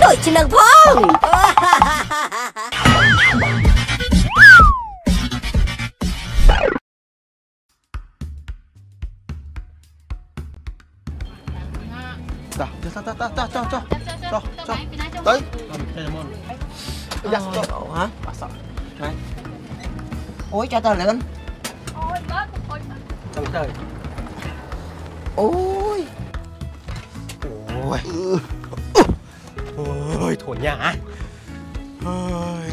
Đội trên đường phong. Tới. Hả? Này. Ôi cho tao lên. Ôi bớt con. Trời trời. Ôi. Ôi. Ôi thổ nhà. Ôi.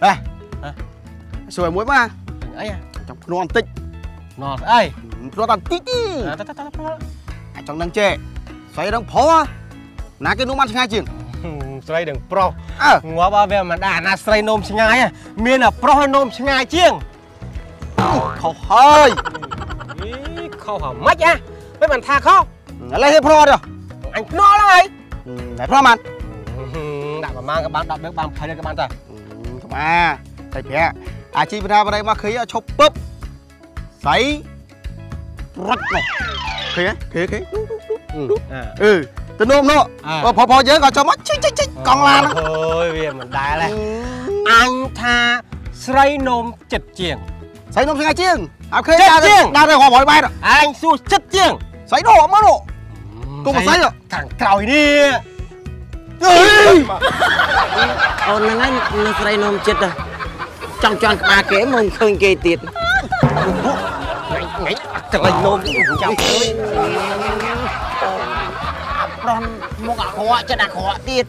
Đây. Sủi muối ba. Ấy à. Non tích. Non ấy. Nó tan tí tí. À trong năng chê. Xoay đang phó. Ná cái nó ăn ngay chừng. Xoay đừng pro. Ngó ba về mà đã na xoay nôm ngay à. Miên là pro nôm ngay chiêng. Khâu hơi. Khâu hở mách á. Mấy bạn tha khó. Lấy cái pro được. Anh nó lắm ấy. Lấy pro mà. Đã mà mang các bạn đọc biết bạn thấy được các bạn rồi. Không à. Thầy bé. À chị ra vào đây mà khí chụp búp. Xoay. Rách này. Khí á. Khí khí. Ừ. Tên nôm nó phò dễ gọi cho mất chích chích chích còn là nó thôi vì mình đại là anh tha sấy nôm chật chiêng sấy nôm sấy chiêng à khi ra đây hòa bói bay rồi anh su chật chiêng sấy độ mất độ cũng mà sấy rồi thằng còi đi còn là ngay là sấy nôm chật rồi trong tròn ba kế mông khơi kê tiệt ngay sấy nôm chào tôi con một cả khó cho đã khó tiệt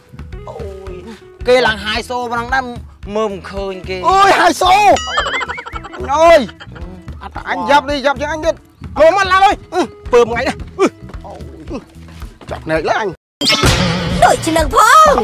kê là hai xô mà đang đâm mồm khơi kê ôi hai xô anh ơi anh dập đi dập cho anh biết mồm mắt la thôi bơm ngay đây chọc này lấy anh đội trên đường phong